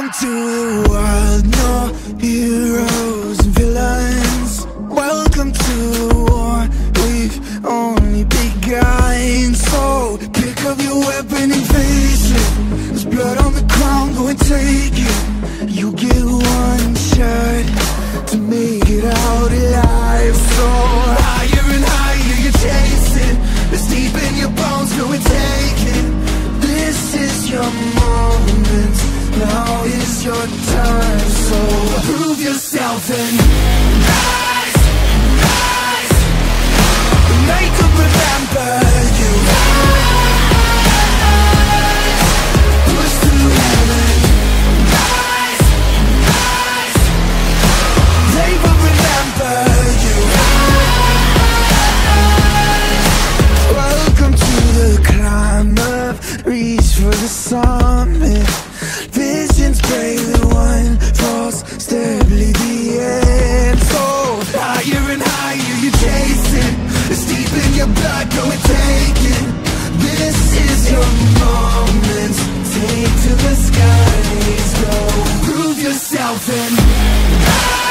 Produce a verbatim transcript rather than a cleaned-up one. Welcome to the wild, no heroes and villains. Welcome to the war, we've only begun. So pick up your weapon and face it. There's blood on the ground, go and take it. You get one shot to make it out alive. So higher and higher you're chasing, it's deep in your bones, go and take it. This is your moment, now is your time, so prove yourself and rise, rise. Make them remember you. Rise, push to heaven. Rise, rise. They will remember you. Rise. Welcome to the climb up, reach for the summit. Visions pray the one falls terribly the end. So higher and higher you're chasing, it's deep in your blood, go and take it. This is your moment, take to the skies, go prove yourself and rise.